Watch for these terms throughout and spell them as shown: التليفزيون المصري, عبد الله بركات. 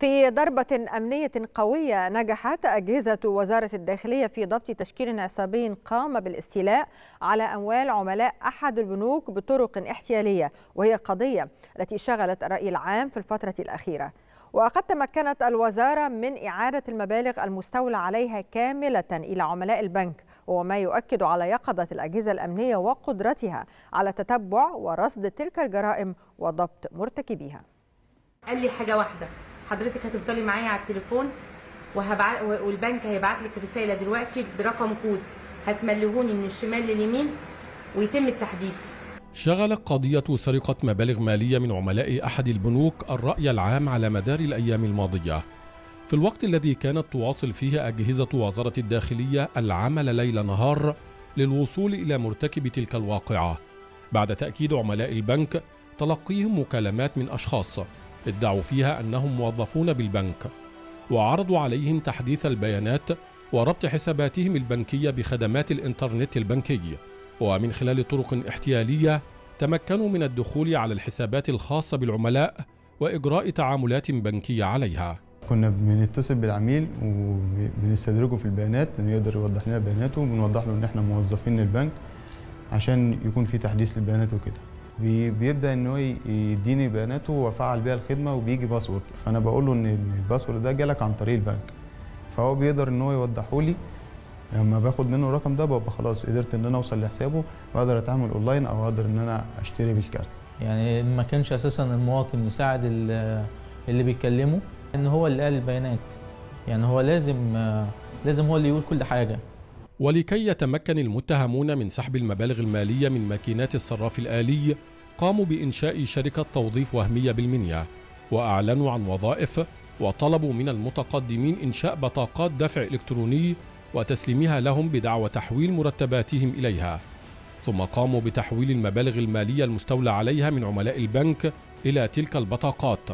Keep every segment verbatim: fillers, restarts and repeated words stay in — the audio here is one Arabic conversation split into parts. في ضربة أمنية قوية نجحت أجهزة وزارة الداخلية في ضبط تشكيل عصابي قام بالاستيلاء على أموال عملاء أحد البنوك بطرق احتيالية، وهي القضية التي شغلت الرأي العام في الفترة الأخيرة. وقد تمكنت الوزارة من إعادة المبالغ المستولى عليها كاملة إلى عملاء البنك، وما يؤكد على يقظة الأجهزة الأمنية وقدرتها على تتبع ورصد تلك الجرائم وضبط مرتكبيها. قال لي حاجة واحدة، حضرتك هتفضلي معايا على التليفون وهبع... والبنك هيبعت لك رسالة دلوقتي برقم كود هتملهوني من الشمال لليمين ويتم التحديث. شغلت قضية سرقة مبالغ مالية من عملاء أحد البنوك الرأي العام على مدار الأيام الماضية، في الوقت الذي كانت تواصل فيه أجهزة وزارة الداخلية العمل ليل نهار للوصول إلى مرتكب تلك الواقعة، بعد تأكيد عملاء البنك تلقيهم مكالمات من أشخاص ادعوا فيها أنهم موظفون بالبنك، وعرضوا عليهم تحديث البيانات وربط حساباتهم البنكية بخدمات الإنترنت البنكي، ومن خلال طرق احتيالية تمكنوا من الدخول على الحسابات الخاصة بالعملاء وإجراء تعاملات بنكية عليها. كنا بنتصل بالعميل وبنستدرجه في البيانات انه يقدر يوضح لنا بياناته، وبنوضح له ان احنا موظفين البنك عشان يكون في تحديث للبيانات وكده. بيبدا ان هو يديني بياناته وافعل بيها الخدمه، وبيجي باسورد، فانا بقول له ان الباسورد ده جالك عن طريق البنك، فهو بيقدر ان هو يوضحه لي. لما باخد منه الرقم ده ببقى خلاص قدرت ان انا اوصل لحسابه واقدر اتعامل اونلاين او اقدر ان انا اشتري بالكارت. يعني ما كانش اساسا المواطن يساعد اللي بيكلمه، ان هو اللي قال البيانات، يعني هو لازم لازم هو اللي يقول كل حاجه. ولكي يتمكن المتهمون من سحب المبالغ الماليه من ماكينات الصراف الآلي، قاموا بإنشاء شركه توظيف وهميه بالمنيا، واعلنوا عن وظائف، وطلبوا من المتقدمين إنشاء بطاقات دفع إلكتروني وتسليمها لهم بدعوى تحويل مرتباتهم إليها، ثم قاموا بتحويل المبالغ الماليه المستولى عليها من عملاء البنك إلى تلك البطاقات،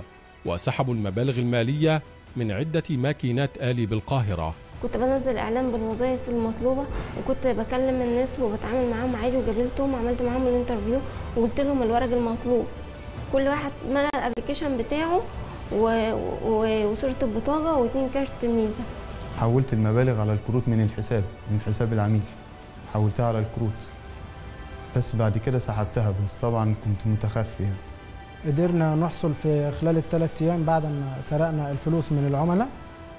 وسحبوا المبالغ المالية من عدة ماكينات آلي بالقاهرة. كنت بنزل إعلان بالوظائف المطلوبة، وكنت بكلم الناس وبتعامل معاهم عادي، وقابلتهم وعملت معاهم الانترفيو وقلت لهم الورق المطلوب، كل واحد ملأ الابلكيشن بتاعه وصورة البطاقة واتنين كارت ميزة. حولت المبالغ على الكروت من الحساب، من حساب العميل حولتها على الكروت، بس بعد كده سحبتها، بس طبعا كنت متخفي يعني. قدرنا نحصل في خلال الثلاث أيام بعد ما سرقنا الفلوس من العملاء،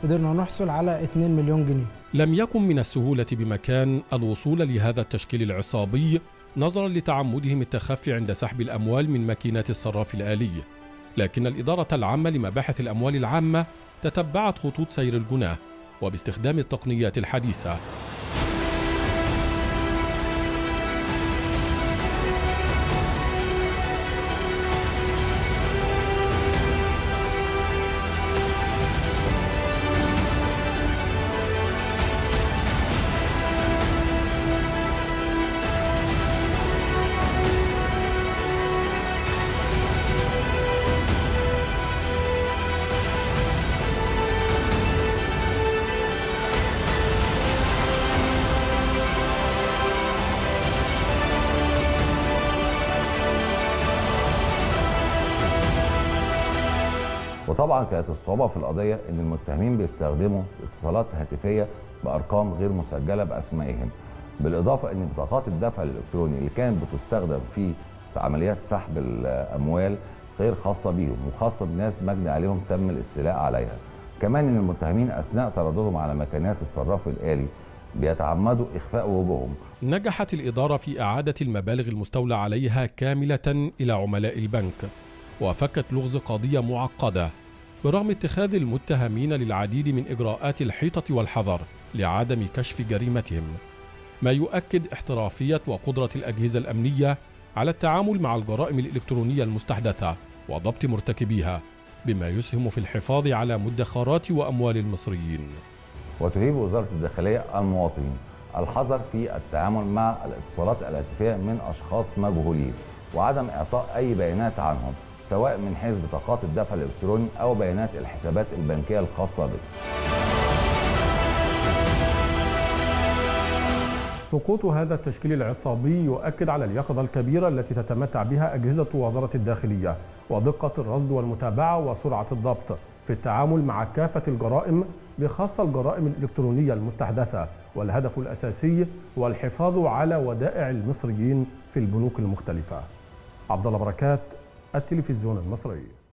قدرنا نحصل على مليونين جنيه. لم يكن من السهولة بمكان الوصول لهذا التشكيل العصابي، نظرا لتعمدهم التخفي عند سحب الأموال من ماكينات الصراف الآلي، لكن الإدارة العامة لمباحث الأموال العامة تتبعت خطوط سير الجناه، وباستخدام التقنيات الحديثة. وطبعا كانت الصعوبه في القضيه ان المتهمين بيستخدموا اتصالات هاتفيه بارقام غير مسجله باسمائهم، بالاضافه ان بطاقات الدفع الالكتروني اللي كانت بتستخدم في عمليات سحب الاموال غير خاصه بيهم، وخاصه بناس مجني عليهم تم الاستيلاء عليها. كمان ان المتهمين اثناء ترددهم على مكانات الصراف الالي بيتعمدوا اخفاء وجوههم. نجحت الاداره في اعاده المبالغ المستولى عليها كامله الى عملاء البنك، وفكت لغز قضيه معقده، برغم اتخاذ المتهمين للعديد من إجراءات الحيطة والحذر لعدم كشف جريمتهم، ما يؤكد احترافية وقدرة الأجهزة الأمنية على التعامل مع الجرائم الإلكترونية المستحدثة وضبط مرتكبيها، بما يسهم في الحفاظ على مدخرات وأموال المصريين. وتريد وزارة الداخلية المواطنين الحذر في التعامل مع الاتصالات الهاتفية من أشخاص مجهولين، وعدم إعطاء أي بيانات عنهم، سواء من حيث بطاقات الدفع الإلكتروني أو بيانات الحسابات البنكية الخاصة به. سقوط هذا التشكيل العصابي يؤكد على اليقظة الكبيرة التي تتمتع بها أجهزة وزارة الداخلية، ودقة الرصد والمتابعة وسرعة الضبط، في التعامل مع كافة الجرائم بخاصة الجرائم الإلكترونية المستحدثة، والهدف الأساسي هو الحفاظ على ودائع المصريين في البنوك المختلفة. عبد الله بركات، التلفزيون المصري.